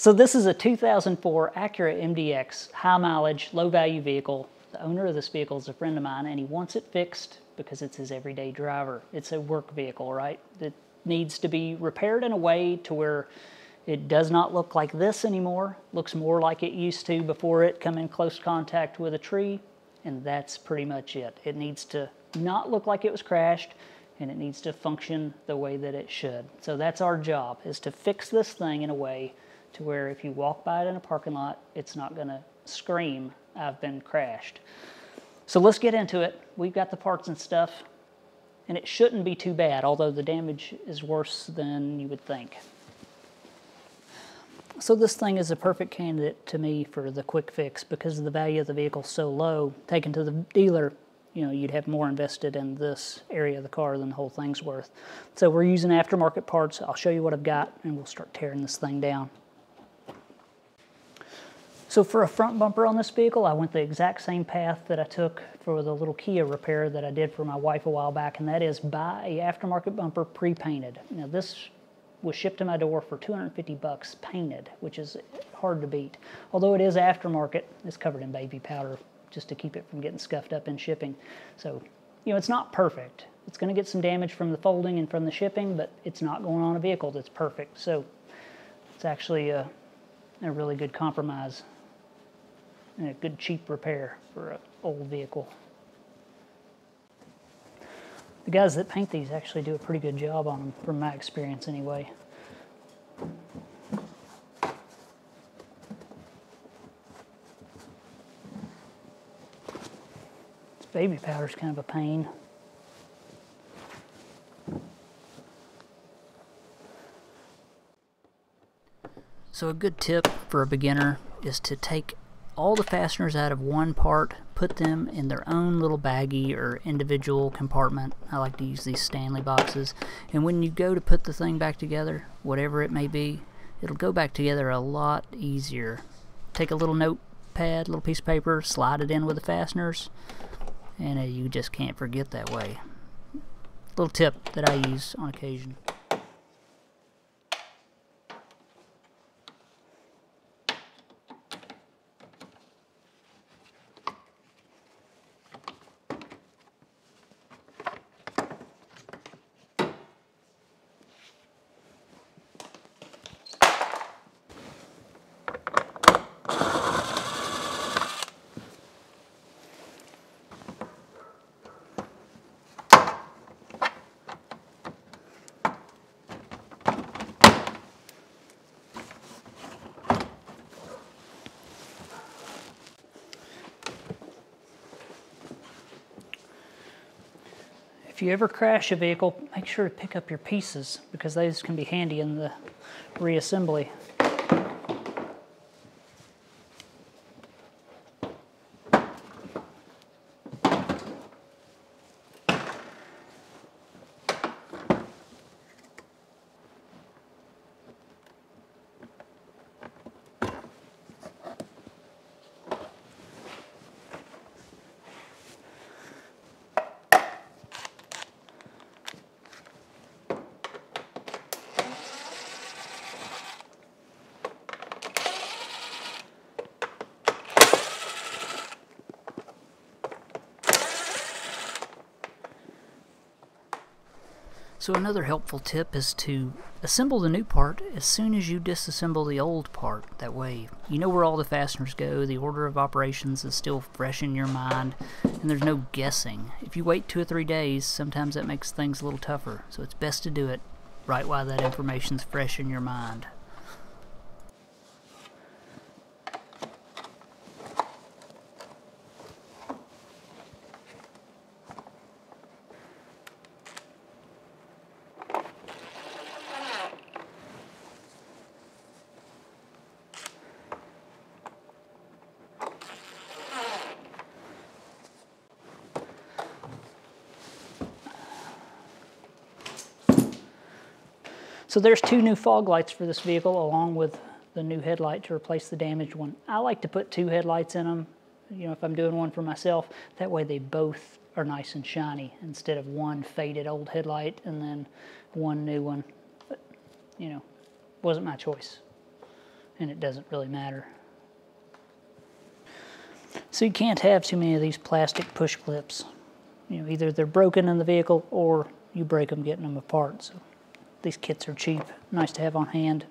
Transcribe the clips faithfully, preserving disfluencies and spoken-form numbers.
So this is a two thousand four Acura M D X, high mileage, low value vehicle. The owner of this vehicle is a friend of mine and he wants it fixed because it's his everyday driver. It's a work vehicle, right? It needs to be repaired in a way to where it does not look like this anymore. Looks more like it used to before it come in close contact with a tree, and that's pretty much it. It needs to not look like it was crashed, and it needs to function the way that it should. So that's our job, is to fix this thing in a way to where if you walk by it in a parking lot, it's not gonna scream, "I've been crashed." So let's get into it. We've got the parts and stuff, and it shouldn't be too bad, although the damage is worse than you would think. So this thing is a perfect candidate to me for the quick fix because the value of the vehicle is so low. Taken to the dealer, you know, you'd have more invested in this area of the car than the whole thing's worth. So we're using aftermarket parts. I'll show you what I've got, and we'll start tearing this thing down. So for a front bumper on this vehicle, I went the exact same path that I took for the little Kia repair that I did for my wife a while back, and that is buy a aftermarket bumper pre-painted. Now this was shipped to my door for two hundred fifty bucks painted, which is hard to beat. Although it is aftermarket, it's covered in baby powder just to keep it from getting scuffed up in shipping. So, you know, it's not perfect. It's gonna get some damage from the folding and from the shipping, but it's not going on a vehicle that's perfect. So it's actually a, a really good compromise. And a good cheap repair for an old vehicle. The guys that paint these actually do a pretty good job on them, from my experience anyway. This baby powder's kind of a pain. So a good tip for a beginner is to take all the fasteners out of one part, put them in their own little baggie or individual compartment. I like to use these Stanley boxes. And when you go to put the thing back together, whatever it may be, it'll go back together a lot easier. Take a little notepad, little piece of paper, slide it in with the fasteners, and you just can't forget that way. Little tip that I use on occasion. If you ever crash a vehicle, make sure to pick up your pieces because those can be handy in the reassembly. So another helpful tip is to assemble the new part as soon as you disassemble the old part. That way you know where all the fasteners go, the order of operations is still fresh in your mind, and there's no guessing. If you wait two or three days, sometimes that makes things a little tougher. So it's best to do it right while that information's fresh in your mind. So there's two new fog lights for this vehicle along with the new headlight to replace the damaged one. I like to put two headlights in them, you know, if I'm doing one for myself. That way they both are nice and shiny instead of one faded old headlight and then one new one. But, you know, wasn't my choice. and it doesn't really matter. So you can't have too many of these plastic push clips. You know, either they're broken in the vehicle or you break them getting them apart. So these kits are cheap, nice to have on hand.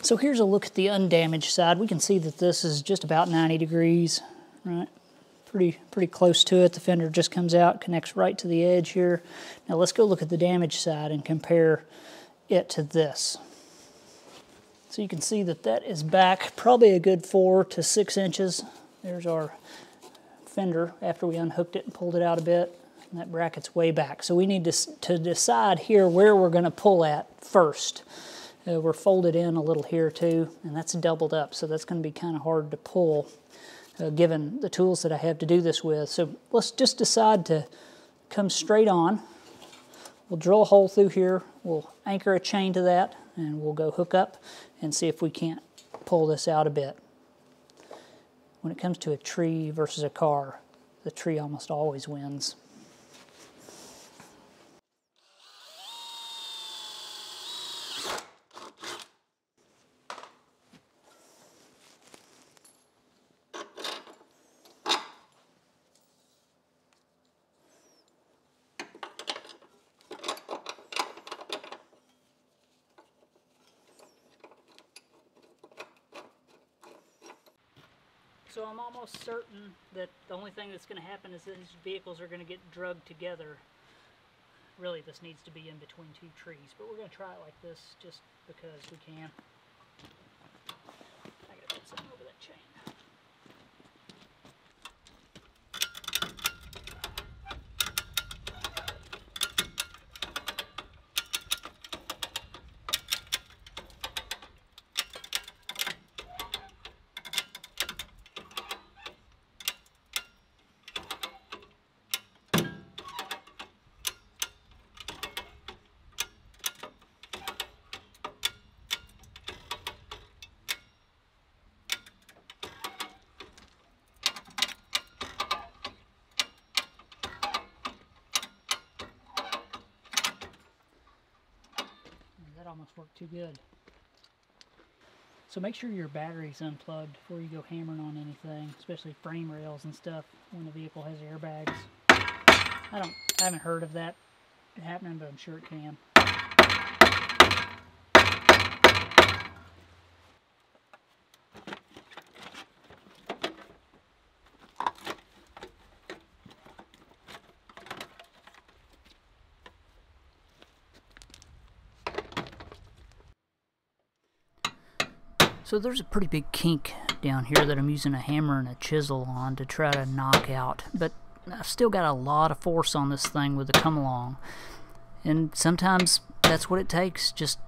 So here's a look at the undamaged side. We can see that this is just about ninety degrees, right? Pretty, pretty close to it. The fender just comes out, connects right to the edge here. Now let's go look at the damaged side and compare it to this. So you can see that that is back probably a good four to six inches. There's our fender after we unhooked it and pulled it out a bit. And that bracket's way back. So we need to, to decide here where we're going to pull at first. Uh, we're folded in a little here too, and that's doubled up, so that's going to be kind of hard to pull uh, given the tools that I have to do this with. So let's just decide to come straight on. We'll drill a hole through here, we'll anchor a chain to that, and we'll go hook up and see if we can't pull this out a bit. When it comes to a tree versus a car, the tree almost always wins. So I'm almost certain that the only thing that's going to happen is that these vehicles are going to get drugged together. Really, this needs to be in between two trees, but we're going to try it like this just because we can. I got to put something over that chain. Almost worked too good. So make sure your battery's unplugged before you go hammering on anything, especially frame rails and stuff when the vehicle has airbags. I don't, I haven't heard of that happening, but I'm sure it can. So there's a pretty big kink down here that I'm using a hammer and a chisel on to try to knock out, but I've still got a lot of force on this thing with the come along, and sometimes that's what it takes. Just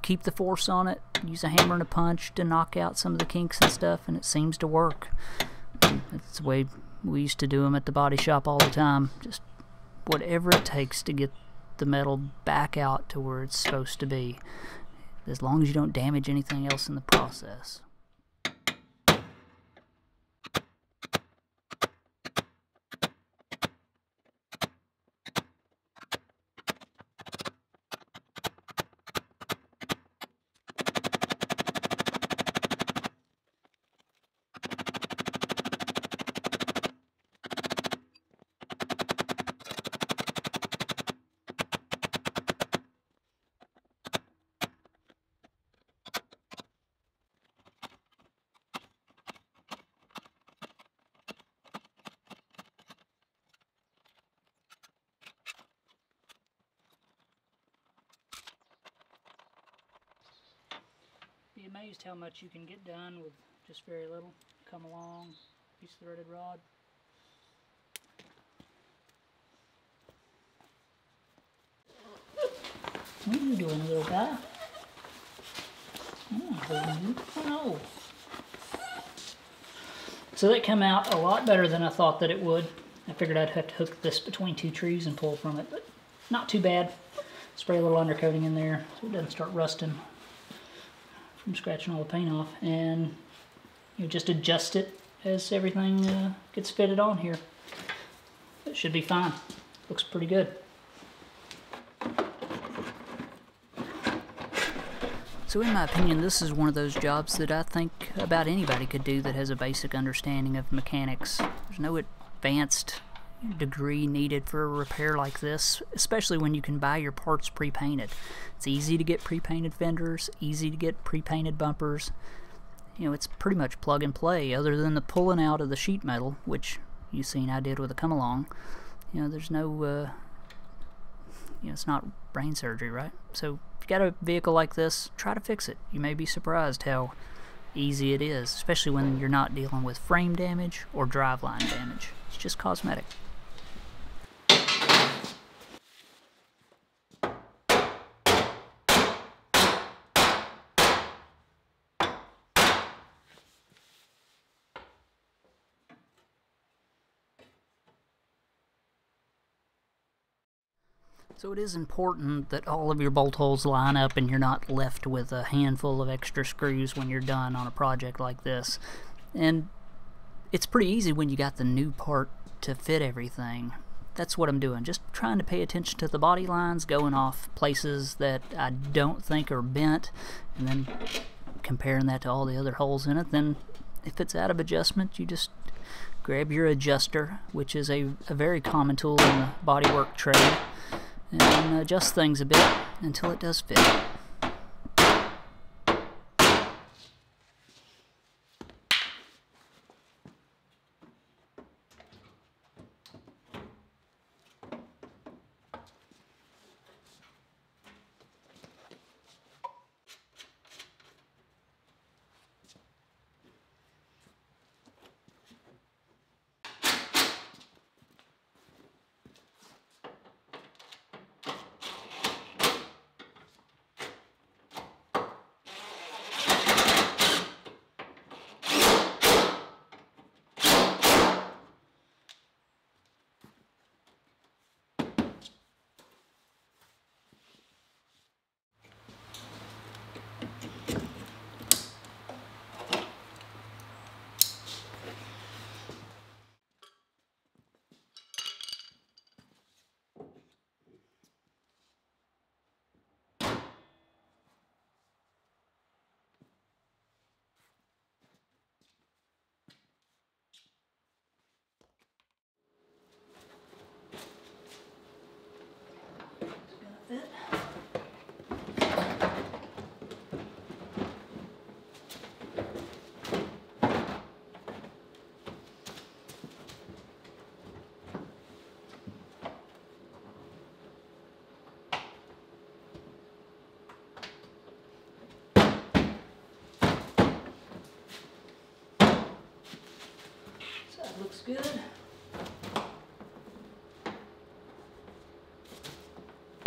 keep the force on it, use a hammer and a punch to knock out some of the kinks and stuff, and it seems to work. That's the way we used to do them at the body shop all the time. Just whatever it takes to get the metal back out to where it's supposed to be, as long as you don't damage anything else in the process. amazed how much you can get done with just very little. Come along, piece of threaded rod. What are you doing, little guy? I'm not holding you. Oh, no. So that came out a lot better than I thought that it would. I figured I'd have to hook this between two trees and pull from it, but not too bad. Spray a little undercoating in there so it doesn't start rusting from scratching all the paint off, and you just adjust it as everything uh, gets fitted on here. It should be fine. Looks pretty good. So in my opinion, this is one of those jobs that I think about anybody could do that has a basic understanding of mechanics. There's no advanced degree needed for a repair like this, especially when you can buy your parts pre-painted. It's easy to get pre-painted fenders, easy to get pre-painted bumpers. You know, it's pretty much plug and play, other than the pulling out of the sheet metal, which you've seen I did with a come-along. You know, there's no, uh, you know, it's not brain surgery, right? So got a vehicle like this, try to fix it. You may be surprised how easy it is, especially when you're not dealing with frame damage or driveline damage. It's just cosmetic. So it is important that all of your bolt holes line up and you're not left with a handful of extra screws when you're done on a project like this. And it's pretty easy when you got the new part to fit everything. That's what I'm doing, just trying to pay attention to the body lines, going off places that I don't think are bent, and then comparing that to all the other holes in it. Then if it's out of adjustment, you just grab your adjuster, which is a, a very common tool in the bodywork trade, and adjust things a bit until it does fit. Looks good.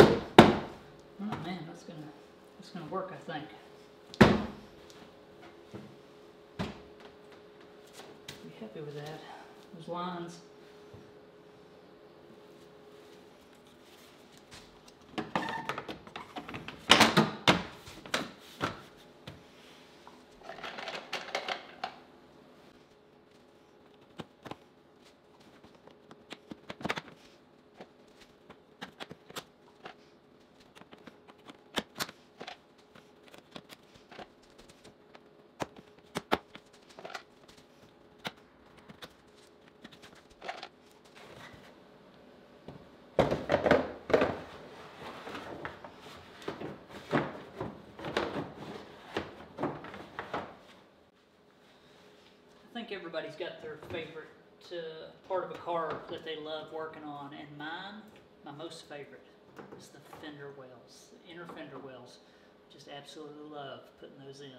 Oh man, that's gonna that's gonna work, I think. Pretty happy with that. Those lines. I think everybody's got their favorite uh, part of a car that they love working on, and mine, my most favorite, is the fender wells, the inner fender wells. Just absolutely love putting those in.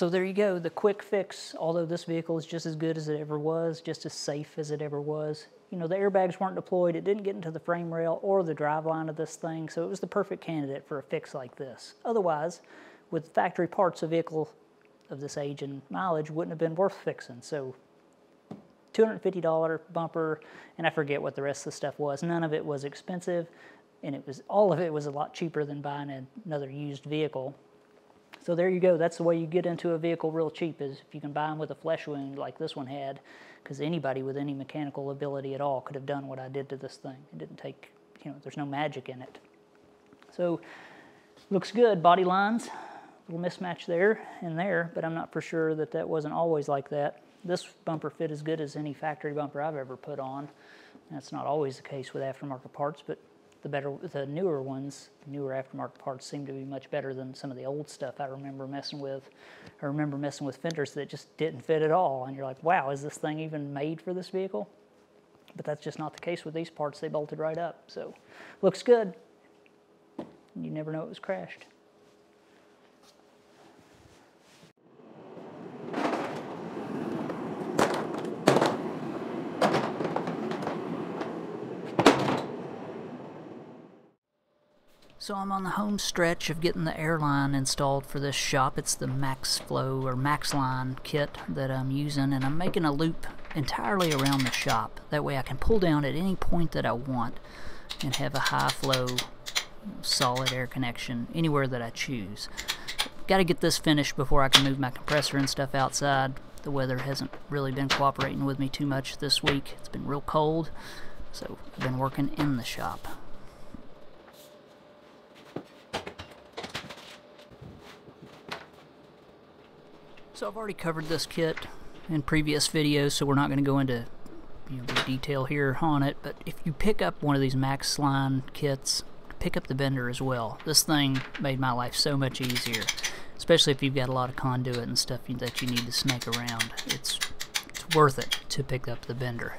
So there you go, the quick fix. Although this vehicle is just as good as it ever was, just as safe as it ever was. You know, the airbags weren't deployed, it didn't get into the frame rail or the driveline of this thing, so it was the perfect candidate for a fix like this. Otherwise, with factory parts, a vehicle of this age and mileage wouldn't have been worth fixing. So two hundred fifty dollar bumper, and I forget what the rest of the stuff was. None of it was expensive, and it was all of it was a lot cheaper than buying another used vehicle. So there you go, that's the way you get into a vehicle real cheap, is if you can buy them with a flesh wound like this one had, because anybody with any mechanical ability at all could have done what I did to this thing. It didn't take, you know, there's no magic in it. So, looks good, body lines, little mismatch there and there, but I'm not for sure that that wasn't always like that. This bumper fit as good as any factory bumper I've ever put on. That's not always the case with aftermarket parts, but the better, the newer ones, the newer aftermarket parts seem to be much better than some of the old stuff I remember messing with. I remember messing with fenders that just didn't fit at all, and you're like, wow, is this thing even made for this vehicle? But that's just not the case with these parts. They bolted right up, so looks good. You never know it was crashed. So I'm on the home stretch of getting the airline installed for this shop. It's the MaxFlow or MaxLine kit that I'm using, and I'm making a loop entirely around the shop. That way I can pull down at any point that I want and have a high flow solid air connection anywhere that I choose. Got to get this finished before I can move my compressor and stuff outside. The weather hasn't really been cooperating with me too much this week. It's been real cold, so I've been working in the shop. So I've already covered this kit in previous videos, so we're not going to go into, you know, detail here on it, but if you pick up one of these MaxLine kits, pick up the bender as well. This thing made my life so much easier, especially if you've got a lot of conduit and stuff that you need to snake around. It's, it's worth it to pick up the bender.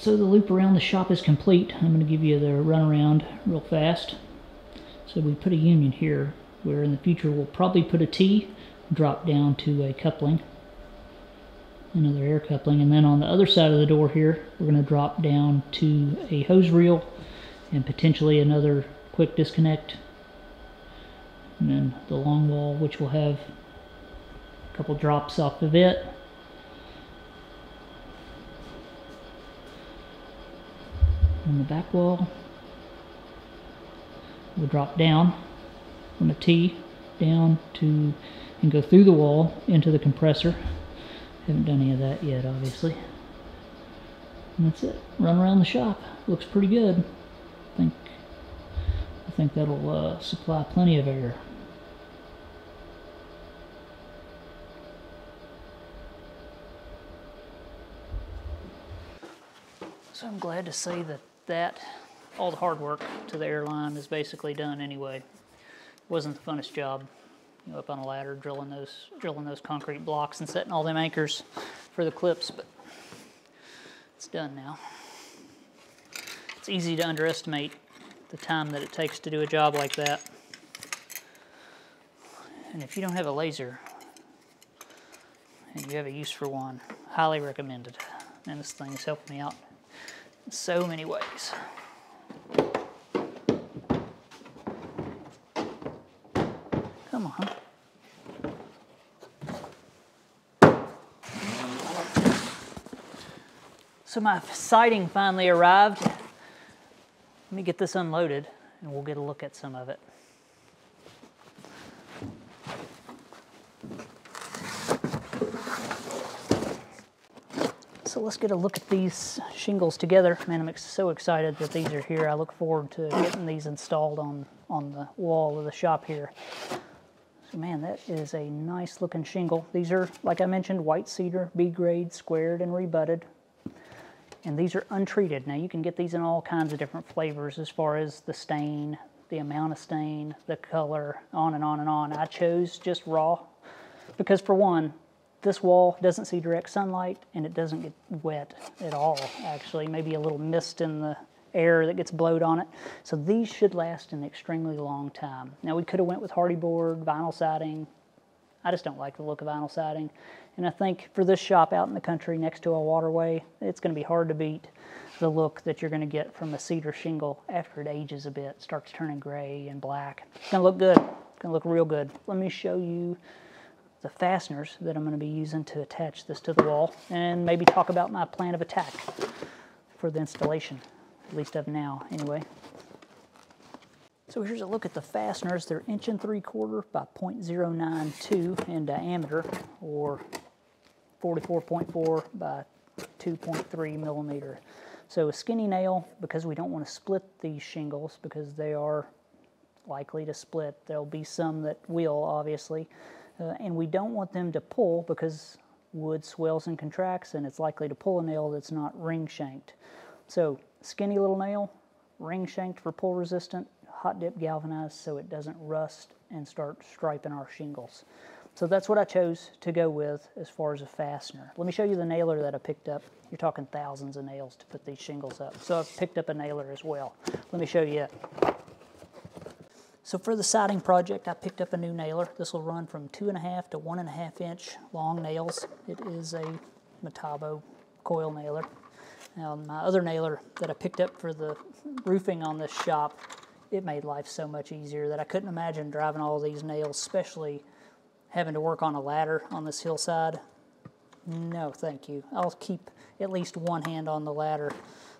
So the loop around the shop is complete. I'm going to give you the runaround real fast. So we put a union here, where in the future we'll probably put a T, drop down to a coupling, another air coupling, and then on the other side of the door here we're going to drop down to a hose reel and potentially another quick disconnect, and then the long wall, which will have a couple drops off of it. On the back wall we'll drop down from a T down to and go through the wall into the compressor. Haven't done any of that yet, obviously. And that's it. Run around the shop. Looks pretty good. I think I think that'll uh, supply plenty of air. So I'm glad to say that that all the hard work to the airline is basically done anyway. It wasn't the funnest job, you know, up on a ladder drilling those drilling those concrete blocks and setting all them anchors for the clips, but it's done now. It's easy to underestimate the time that it takes to do a job like that. And if you don't have a laser and you have a use for one, highly recommended. And this thing has helped me out in so many ways. Come on. So my siding finally arrived. Let me get this unloaded and we'll get a look at some of it. So let's get a look at these shingles together. Man, I'm so excited that these are here. I look forward to getting these installed on, on the wall of the shop here. So man, that is a nice looking shingle. These are, like I mentioned, white cedar, B grade, squared and rebutted. And these are untreated. Now you can get these in all kinds of different flavors as far as the stain, the amount of stain, the color, on and on and on. I chose just raw because, for one, this wall doesn't see direct sunlight and it doesn't get wet at all, actually. Maybe a little mist in the air that gets blowed on it. So these should last an extremely long time. Now we could have went with hardy board, vinyl siding. I just don't like the look of vinyl siding. And I think for this shop out in the country next to a waterway, it's gonna be hard to beat the look that you're gonna get from a cedar shingle after it ages a bit, starts turning gray and black. It's gonna look good, it's gonna look real good. Let me show you the fasteners that I'm going to be using to attach this to the wall, and maybe talk about my plan of attack for the installation, at least of now anyway. So here's a look at the fasteners. They're inch and three quarter by point zero nine two in diameter, or forty-four point four by two point three millimeter. So a skinny nail, because we don't want to split these shingles because they are likely to split. There'll be some that will, obviously. Uh, and we don't want them to pull because wood swells and contracts and it's likely to pull a nail that's not ring shanked. So skinny little nail, ring shanked for pull resistant, hot dip galvanized so it doesn't rust and start striping our shingles. So that's what I chose to go with as far as a fastener. Let me show you the nailer that I picked up. You're talking thousands of nails to put these shingles up. So I've picked up a nailer as well. Let me show you it. So for the siding project, I picked up a new nailer. This will run from two and a half to one and a half inch long nails. It is a Metabo coil nailer. Now my other nailer that I picked up for the roofing on this shop, it made life so much easier that I couldn't imagine driving all these nails, especially having to work on a ladder on this hillside. No, thank you. I'll keep at least one hand on the ladder.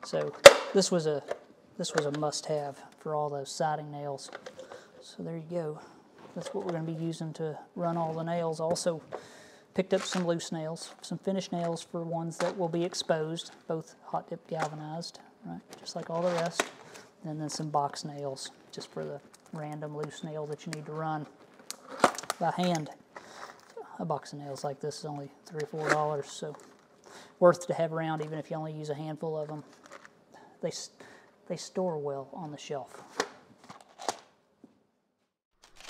So this was a, this was a must-have for all those siding nails. So there you go. That's what we're going to be using to run all the nails. Also picked up some loose nails, some finished nails for ones that will be exposed, both hot dip galvanized, right, just like all the rest. And then some box nails, just for the random loose nail that you need to run by hand. A box of nails like this is only three or four dollars, so worth to have around, even if you only use a handful of them. They they store well on the shelf.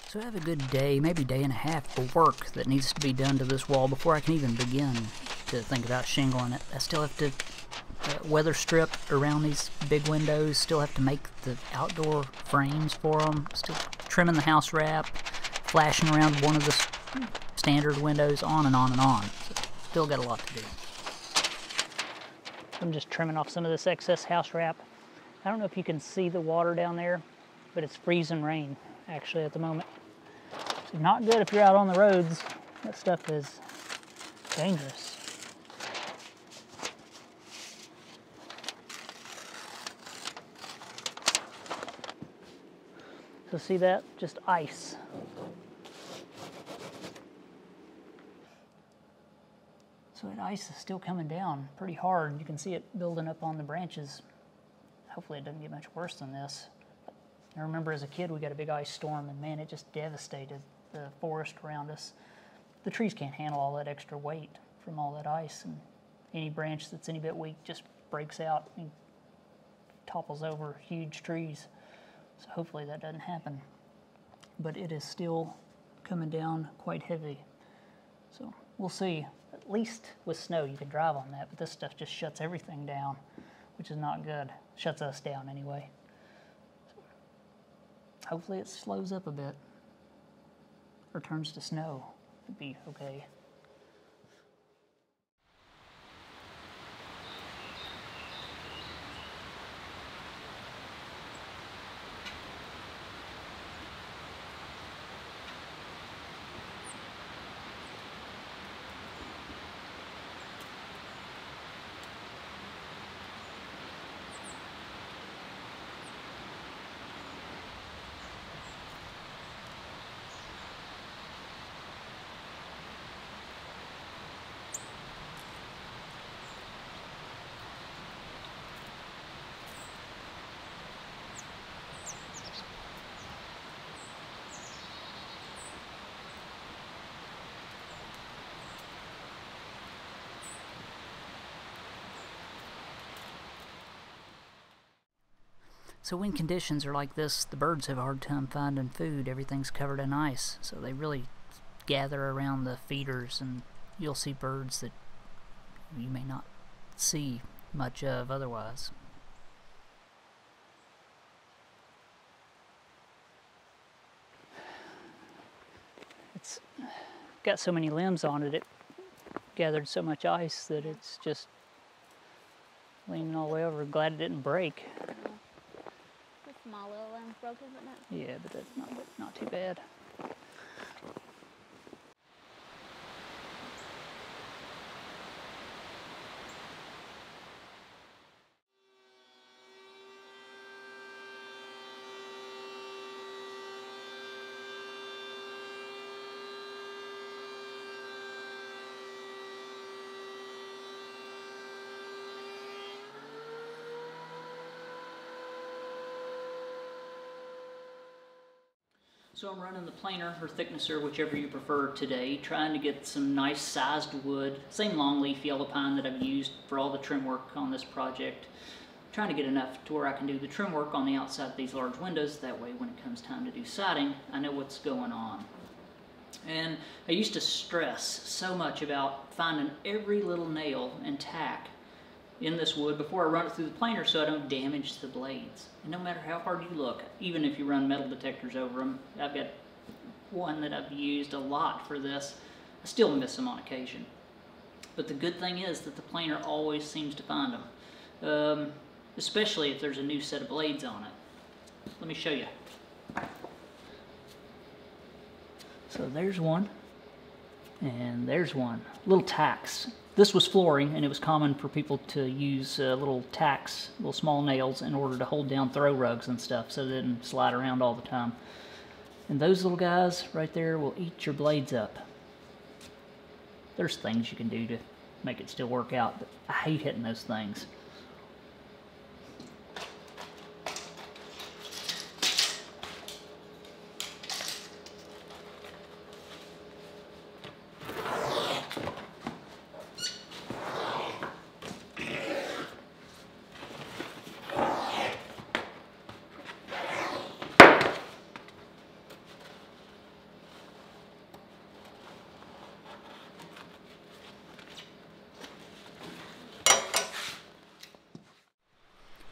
So I have a good day, maybe day and a half of work that needs to be done to this wall before I can even begin to think about shingling it. I still have to uh, weather strip around these big windows. Still have to make the outdoor frames for them. Still trimming the house wrap, flashing around one of the standard windows, on and on and on. So still got a lot to do. I'm just trimming off some of this excess house wrap. I don't know if you can see the water down there, but it's freezing rain actually at the moment. So not good if you're out on the roads. That stuff is dangerous. So see that? Just ice. So that ice is still coming down pretty hard. You can see it building up on the branches. Hopefully it doesn't get much worse than this. I remember as a kid we got a big ice storm, and man, it just devastated the forest around us. The trees can't handle all that extra weight from all that ice, and any branch that's any bit weak just breaks out and topples over huge trees. So hopefully that doesn't happen. But it is still coming down quite heavy. So we'll see. At least with snow you can drive on that, but this stuff just shuts everything down, which is not good. Shuts us down anyway. Hopefully it slows up a bit or turns to snow. It'd be okay. So when conditions are like this, the birds have a hard time finding food. Everything's covered in ice, so they really gather around the feeders, and you'll see birds that you may not see much of otherwise. It's got so many limbs on it, it gathered so much ice that it's just leaning all the way over. Glad it didn't break. My little limb's broken, but not. Yeah, but that's not not too bad. So I'm running the planer or thicknesser, whichever you prefer today, trying to get some nice sized wood, same longleaf yellow pine that I've used for all the trim work on this project. I'm trying to get enough to where I can do the trim work on the outside of these large windows, that way when it comes time to do siding, I know what's going on. And I used to stress so much about finding every little nail and tack in this wood before I run it through the planer so I don't damage the blades. And no matter how hard you look, even if you run metal detectors over them, I've got one that I've used a lot for this, I still miss them on occasion. But the good thing is that the planer always seems to find them, um, especially if there's a new set of blades on it. Let me show you. So there's one, and there's one. Little tacks. This was flooring, and it was common for people to use uh, little tacks, little small nails, in order to hold down throw rugs and stuff so they didn't slide around all the time. And those little guys right there will eat your blades up. There's things you can do to make it still work out, but I hate hitting those things.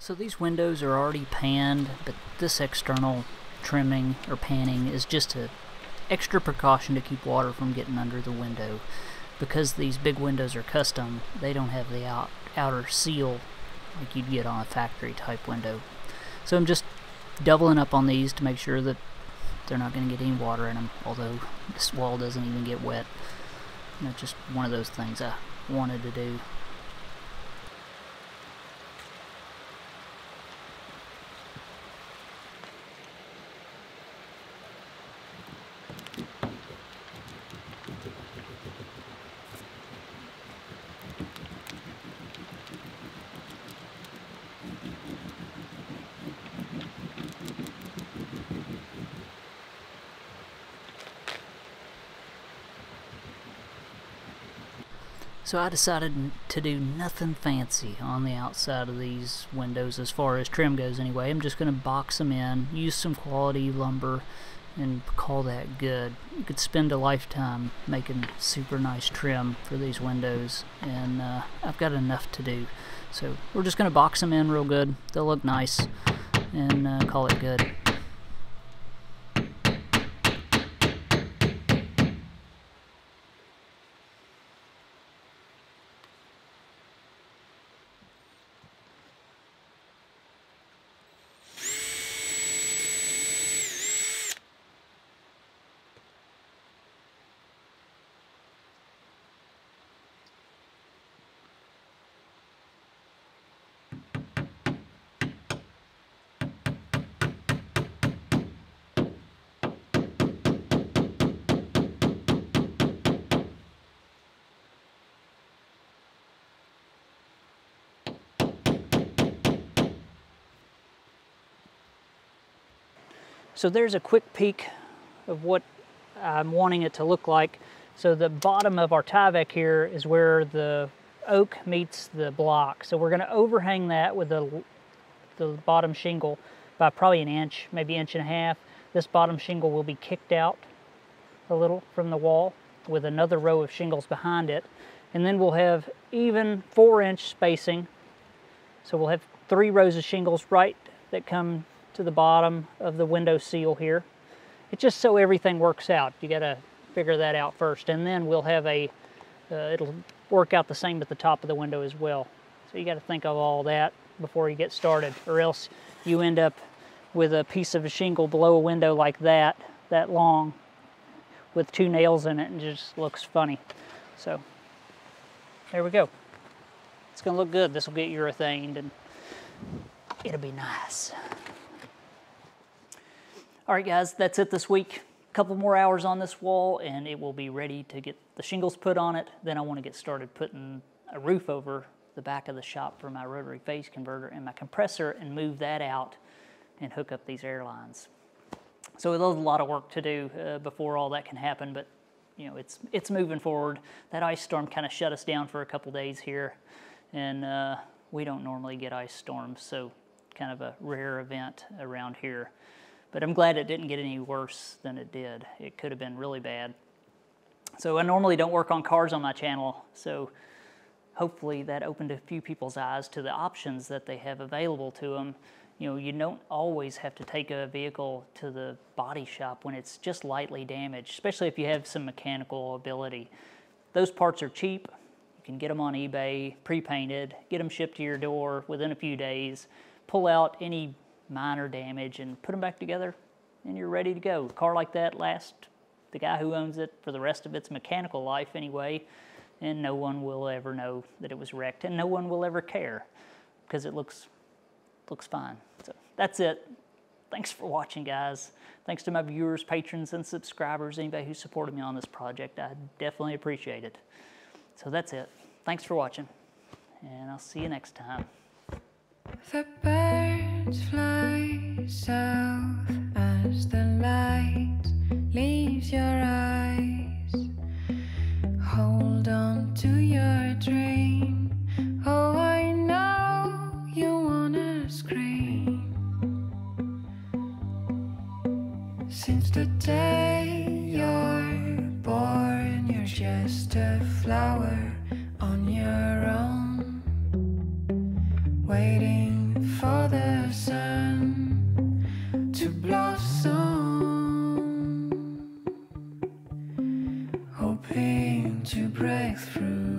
So these windows are already panned, but this external trimming or panning is just an extra precaution to keep water from getting under the window. Because these big windows are custom, they don't have the out, outer seal like you'd get on a factory type window. So I'm just doubling up on these to make sure that they're not going to get any water in them, although this wall doesn't even get wet. You know, just one of those things I wanted to do. So I decided to do nothing fancy on the outside of these windows as far as trim goes anyway. I'm just going to box them in, use some quality lumber, and call that good. You could spend a lifetime making super nice trim for these windows, and uh, I've got enough to do. So we're just going to box them in real good. They'll look nice, and uh, call it good. So there's a quick peek of what I'm wanting it to look like. So the bottom of our Tyvek here is where the oak meets the block. So we're going to overhang that with the, the bottom shingle by probably an inch, maybe inch and a half. This bottom shingle will be kicked out a little from the wall with another row of shingles behind it. And then we'll have even four inch spacing. So we'll have three rows of shingles right that come to the bottom of the window seal here. It's just so everything works out. You got to figure that out first, and then we'll have a uh, it'll work out the same at the top of the window as well. So you got to think of all that before you get started, or else you end up with a piece of a shingle below a window like that that long with two nails in it, and it just looks funny. So there we go. It's gonna look good. This will get urethaned and it'll be nice. All right, guys, that's it this week. A couple more hours on this wall, and it will be ready to get the shingles put on it. Then I want to get started putting a roof over the back of the shop for my rotary phase converter and my compressor, and move that out and hook up these air lines. So there's a lot of work to do uh, before all that can happen, but you know, it's it's moving forward. That ice storm kind of shut us down for a couple days here, and uh, we don't normally get ice storms, so kind of a rare event around here. But I'm glad it didn't get any worse than it did. It could have been really bad. So I normally don't work on cars on my channel, so hopefully that opened a few people's eyes to the options that they have available to them. You know, you don't always have to take a vehicle to the body shop when it's just lightly damaged, especially if you have some mechanical ability. Those parts are cheap. You can get them on eBay, pre-painted, get them shipped to your door within a few days, pull out any minor damage and put them back together, and you're ready to go. A car like that lasts the guy who owns it for the rest of its mechanical life anyway, and no one will ever know that it was wrecked, and no one will ever care because it looks looks fine. So that's it. Thanks for watching, guys. Thanks to my viewers, patrons, and subscribers, anybody who supported me on this project. I definitely appreciate it. So that's it. Thanks for watching, and I'll see you next time. The birds fly south as the light leaves your eyes. Hold on to your dream. Oh, I know you wanna scream. Since the day you're born, you're just a flower on your own, waiting for to blossom, hoping to break through.